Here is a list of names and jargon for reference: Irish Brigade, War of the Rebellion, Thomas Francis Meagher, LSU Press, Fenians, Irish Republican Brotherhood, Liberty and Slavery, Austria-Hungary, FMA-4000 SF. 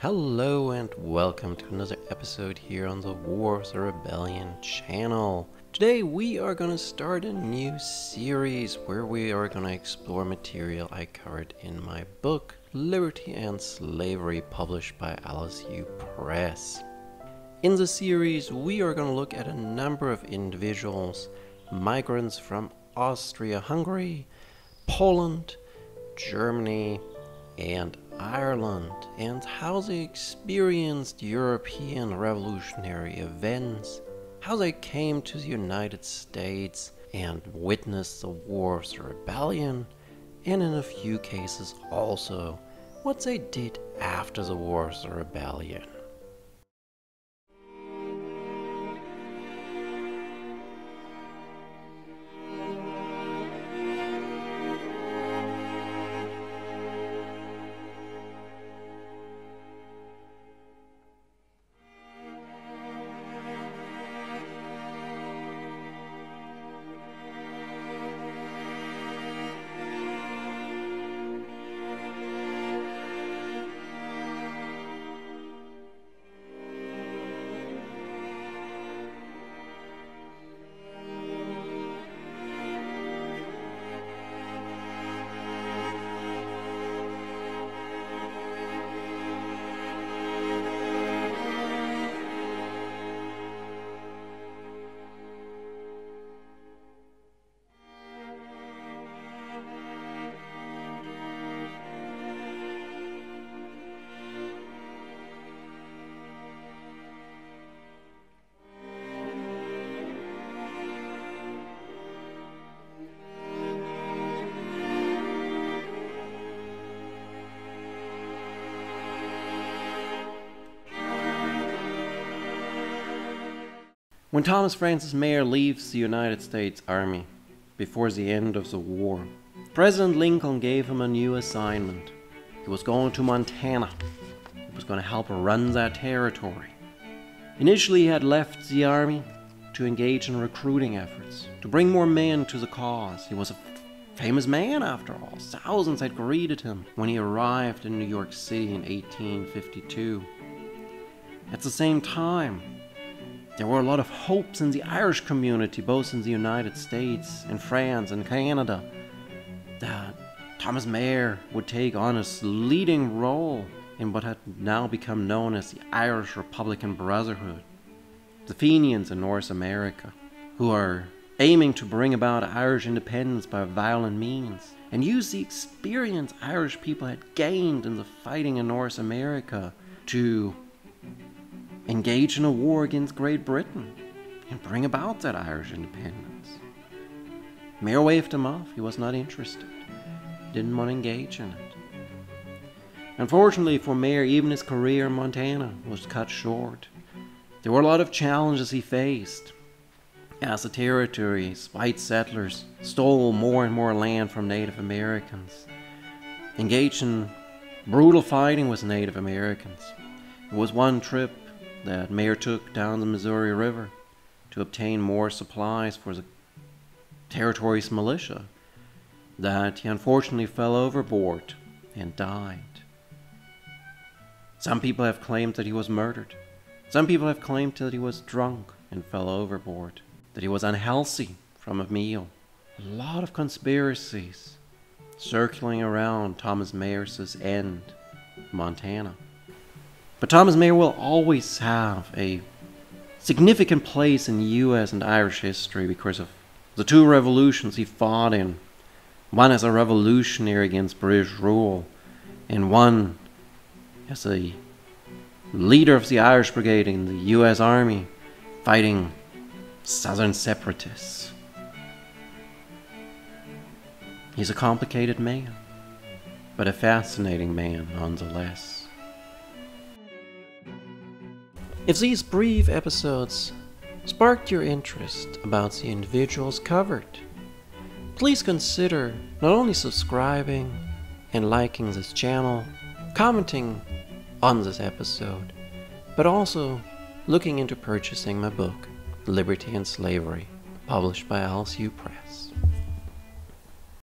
Hello and welcome to another episode here on the War of the Rebellion channel. Today we are going to start a new series where we are going to explore material I covered in my book, Liberty and Slavery, published by LSU Press. In the series we are going to look at a number of individuals, migrants from Austria-Hungary, Poland, Germany, and Ireland, and how they experienced European revolutionary events, how they came to the United States and witnessed the War of the Rebellion, and in a few cases also what they did after the War of the Rebellion. When Thomas Francis Meagher leaves the United States Army before the end of the war, President Lincoln gave him a new assignment. He was going to Montana. He was going to help run that territory. Initially, he had left the Army to engage in recruiting efforts, to bring more men to the cause. He was a famous man after all. Thousands had greeted him when he arrived in New York City in 1852. At the same time, there were a lot of hopes in the Irish community, both in the United States and France and Canada, that Thomas Meagher would take on a leading role in what had now become known as the Irish Republican Brotherhood, the Fenians in North America, who are aiming to bring about Irish independence by violent means and use the experience Irish people had gained in the fighting in North America to engage in a war against Great Britain and bring about that Irish independence. Meagher waved him off. He was not interested. He didn't want to engage in it. Unfortunately for Meagher, even his career in Montana was cut short. There were a lot of challenges he faced as the territory's white settlers stole more and more land from Native Americans, engaged in brutal fighting with Native Americans. It was one trip that Meagher took down the Missouri River to obtain more supplies for the territory's militia, that he unfortunately fell overboard and died. Some people have claimed that he was murdered. Some people have claimed that he was drunk and fell overboard, that he was unhealthy from a meal. A lot of conspiracies circling around Thomas Meagher's end, Montana. But Thomas Meagher will always have a significant place in U.S. and Irish history because of the two revolutions he fought in. One as a revolutionary against British rule, and one as a leader of the Irish Brigade in the U.S. Army fighting Southern separatists. He's a complicated man, but a fascinating man nonetheless. If these brief episodes sparked your interest about the individuals covered, please consider not only subscribing and liking this channel, commenting on this episode, but also looking into purchasing my book, Liberty and Slavery, published by LSU Press.